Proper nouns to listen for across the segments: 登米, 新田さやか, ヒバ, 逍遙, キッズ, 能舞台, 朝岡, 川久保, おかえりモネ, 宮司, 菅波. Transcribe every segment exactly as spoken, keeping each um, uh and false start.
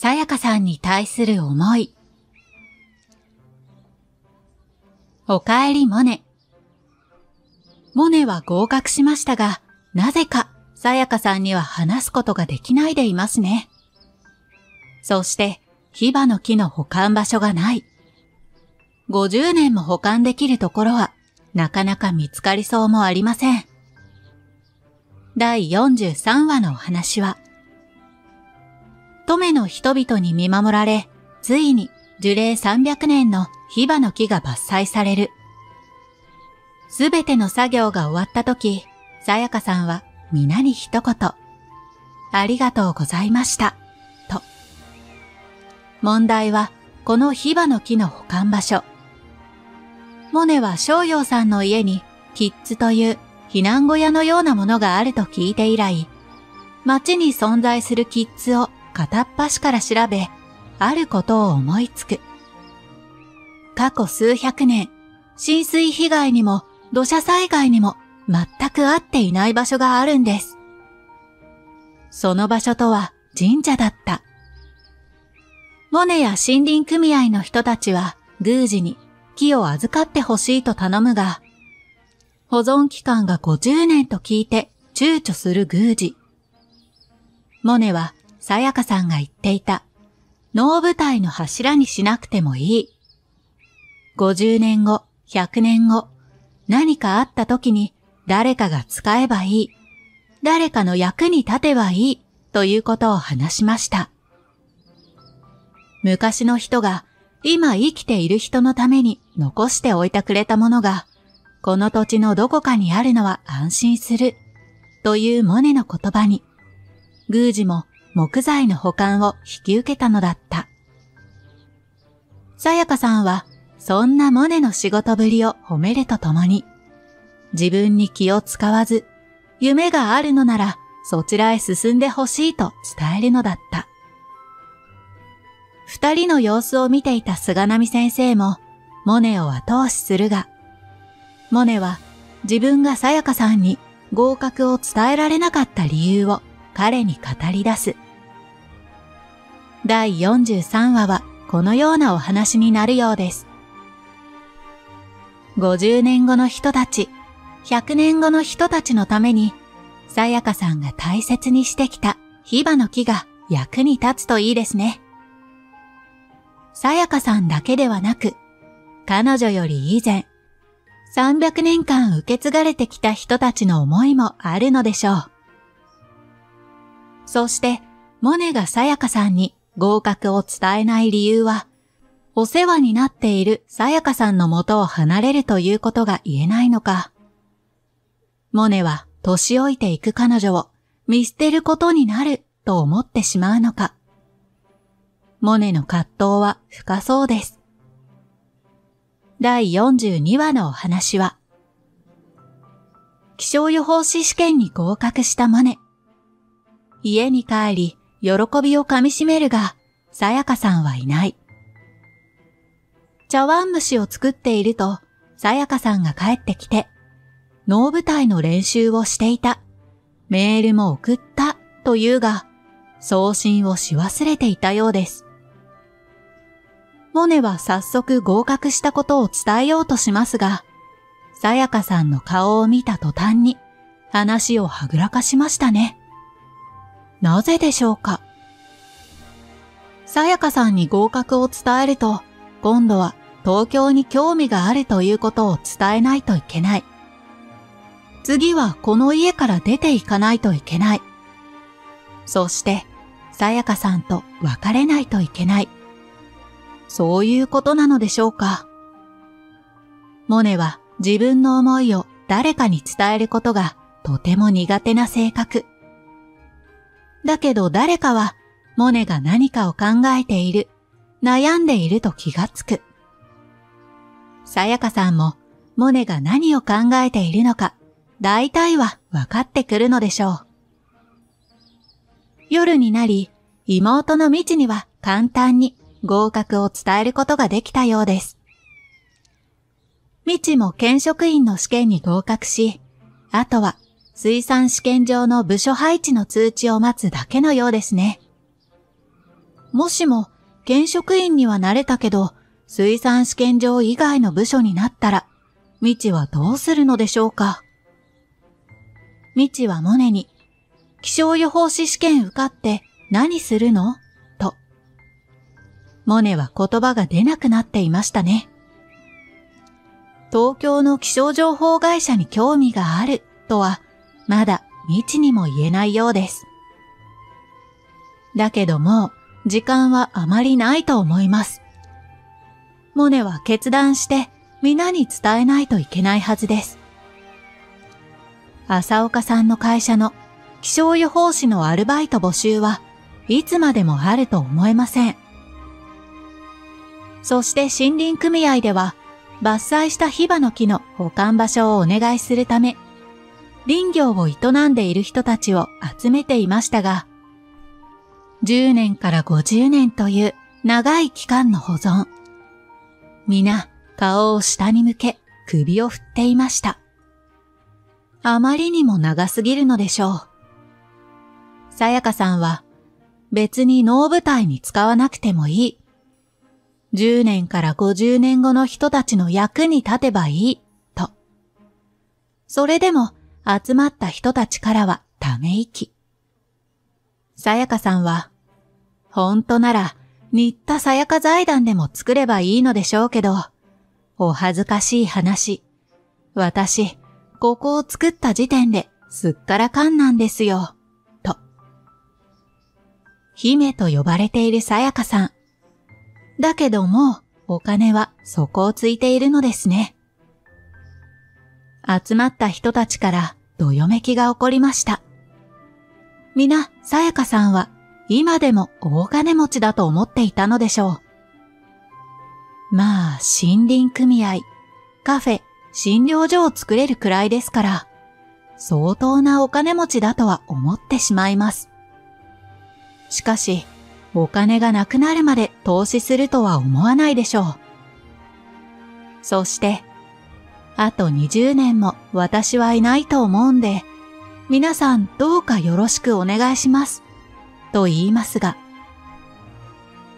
さやかさんに対する思い。おかえりモネ。モネは合格しましたが、なぜかさやかさんには話すことができないでいますね。そして、ヒバの木の保管場所がない。ごじゅうねんも保管できるところは、なかなか見つかりそうもありません。だいよんじゅうさんわのお話は、登米の人々に見守られ、ついに樹齢さんびゃくねんのヒバの木が伐採される。すべての作業が終わったとき、さやかさんは皆に一言、ありがとうございました、と。問題は、このヒバの木の保管場所。モネは逍遙さんの家にキッズという避難小屋のようなものがあると聞いて以来、町に存在するキッズを片っ端から調べ、あることを思いつく。過去数百年、浸水被害にも土砂災害にも全く合っていない場所があるんです。その場所とは神社だった。モネや森林組合の人たちは宮司に木を預かってほしいと頼むが、保存期間がごじゅうねんと聞いて躊躇する宮司。モネはさやかさんが言っていた、能舞台の柱にしなくてもいい。ごじゅうねんご、ひゃくねんご、何かあった時に誰かが使えばいい、誰かの役に立てばいいということを話しました。昔の人が今生きている人のために残しておいてくれたものが、この土地のどこかにあるのは安心する、というモネの言葉に、宮司も木材の保管を引き受けたのだった。さやかさんは、そんなモネの仕事ぶりを褒めるとともに、自分に気を使わず、夢があるのならそちらへ進んでほしいと伝えるのだった。二人の様子を見ていた菅波先生も、モネを後押しするが、モネは自分がさやかさんに合格を伝えられなかった理由を彼に語り出す。だいよんじゅうさんわはこのようなお話になるようです。ごじゅうねんごの人たち、ひゃくねんごの人たちのために、さやかさんが大切にしてきたヒバの木が役に立つといいですね。さやかさんだけではなく、彼女より以前、さんびゃくねんかん受け継がれてきた人たちの思いもあるのでしょう。そして、モネがさやかさんに合格を伝えない理由は、お世話になっているさやかさんの元を離れるということが言えないのか。モネは年老いていく彼女を見捨てることになると思ってしまうのか。モネの葛藤は深そうです。だいよんじゅうにわのお話は、気象予報士試験に合格したモネ。家に帰り、喜びをかみしめるが、さやかさんはいない。茶碗蒸しを作っていると、さやかさんが帰ってきて、能舞台の練習をしていた。メールも送った、というが、送信をし忘れていたようです。モネは早速合格したことを伝えようとしますが、さやかさんの顔を見た途端に話をはぐらかしましたね。なぜでしょうか。さやかさんに合格を伝えると、今度は東京に興味があるということを伝えないといけない。次はこの家から出ていかないといけない。そして、さやかさんと別れないといけない。そういうことなのでしょうか。モネは自分の思いを誰かに伝えることがとても苦手な性格。だけど誰かはモネが何かを考えている、悩んでいると気がつく。さやかさんもモネが何を考えているのか、大体は分かってくるのでしょう。夜になり、妹の未知には簡単に合格を伝えることができたようです。未知も県職員の試験に合格し、あとは水産試験場の部署配置の通知を待つだけのようですね。もしも、現職員にはなれたけど、水産試験場以外の部署になったら、未知はどうするのでしょうか。未知はモネに、気象予報士試験受かって何するのと。モネは言葉が出なくなっていましたね。東京の気象情報会社に興味があるとは、まだ未知にも言えないようです。だけどもう、時間はあまりないと思います。モネは決断して皆に伝えないといけないはずです。朝岡さんの会社の気象予報士のアルバイト募集はいつまでもあると思えません。そして森林組合では伐採したヒバの木の保管場所をお願いするため、林業を営んでいる人たちを集めていましたが、じゅうねんからごじゅうねんという長い期間の保存。皆、顔を下に向け、首を振っていました。あまりにも長すぎるのでしょう。さやかさんは、別に能舞台に使わなくてもいい。じゅうねんからごじゅうねんごの人たちの役に立てばいい、と。それでも、集まった人たちからはため息。さやかさんは、ほんとなら、新田さやか財団でも作ればいいのでしょうけど、お恥ずかしい話。私、ここを作った時点ですっからかんなんですよ、と。姫と呼ばれているさやかさん。だけどもう、お金は底をついているのですね。集まった人たちからどよめきが起こりました。皆、さやかさんは今でも大金持ちだと思っていたのでしょう。まあ、森林組合、カフェ、診療所を作れるくらいですから、相当なお金持ちだとは思ってしまいます。しかし、お金がなくなるまで投資するとは思わないでしょう。そして、あとにじゅうねんも私はいないと思うんで、皆さんどうかよろしくお願いします。と言いますが、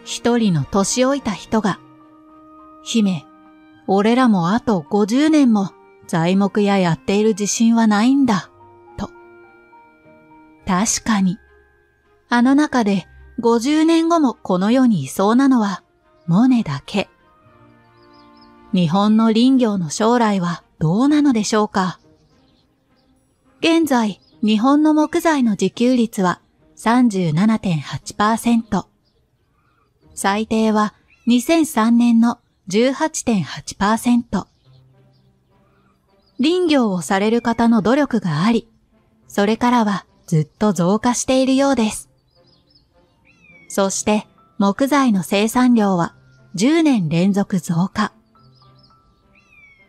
一人の年老いた人が、姫、俺らもあとごじゅうねんも材木屋やっている自信はないんだ、と。確かに、あの中でごじゅうねんごもこの世にいそうなのは、モネだけ。日本の林業の将来はどうなのでしょうか。現在、日本の木材の自給率は さんじゅうななてんはちパーセント。最低はにせんさんねんの じゅうはちてんはちパーセント。林業をされる方の努力があり、それからはずっと増加しているようです。そして、木材の生産量はじゅうねん連続増加。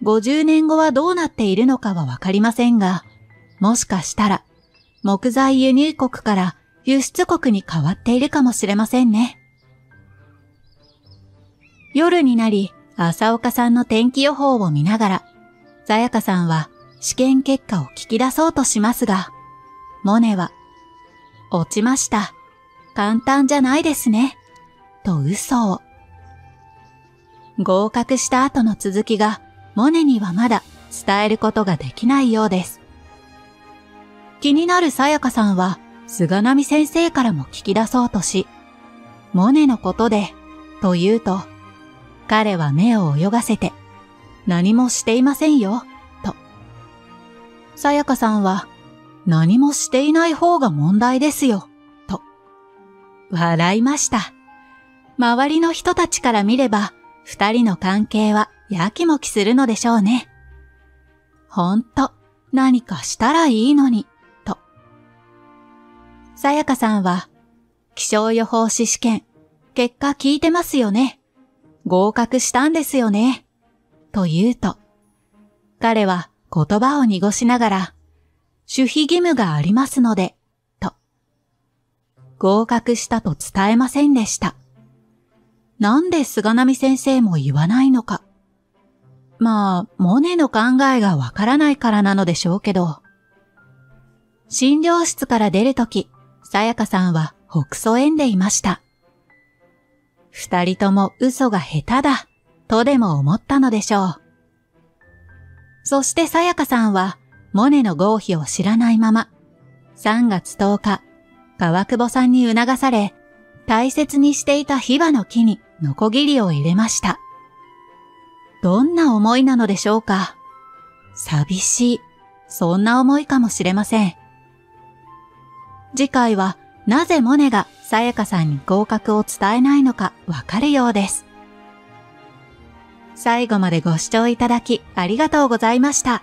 ごじゅうねんごはどうなっているのかはわかりませんが、もしかしたら、木材輸入国から輸出国に変わっているかもしれませんね。夜になり、朝岡さんの天気予報を見ながら、さやかさんは試験結果を聞き出そうとしますが、モネは、落ちました。簡単じゃないですね。と嘘を。合格した後の続きが、モネにはまだ伝えることができないようです。気になるさやかさんは、菅波先生からも聞き出そうとし、モネのことで、と言うと、彼は目を泳がせて、何もしていませんよ、と。さやかさんは、何もしていない方が問題ですよ、と。笑いました。周りの人たちから見れば、二人の関係はやきもきするのでしょうね。ほんと、何かしたらいいのに。さやかさんは、気象予報士試験、結果聞いてますよね。合格したんですよね。と言うと、彼は言葉を濁しながら、守秘義務がありますので、と。合格したと伝えませんでした。なんで菅波先生も言わないのか。まあ、モネの考えがわからないからなのでしょうけど。診療室から出るとき、さやかさんはほくそ笑んでいました。二人とも嘘が下手だ、とでも思ったのでしょう。そしてさやかさんは、モネの合否を知らないまま、さんがつとおか、川久保さんに促され、大切にしていたヒバの木にノコギリを入れました。どんな思いなのでしょうか。寂しい、そんな思いかもしれません。次回は、なぜモネがさやかさんに合格を伝えないのかわかるようです。最後までご視聴いただきありがとうございました。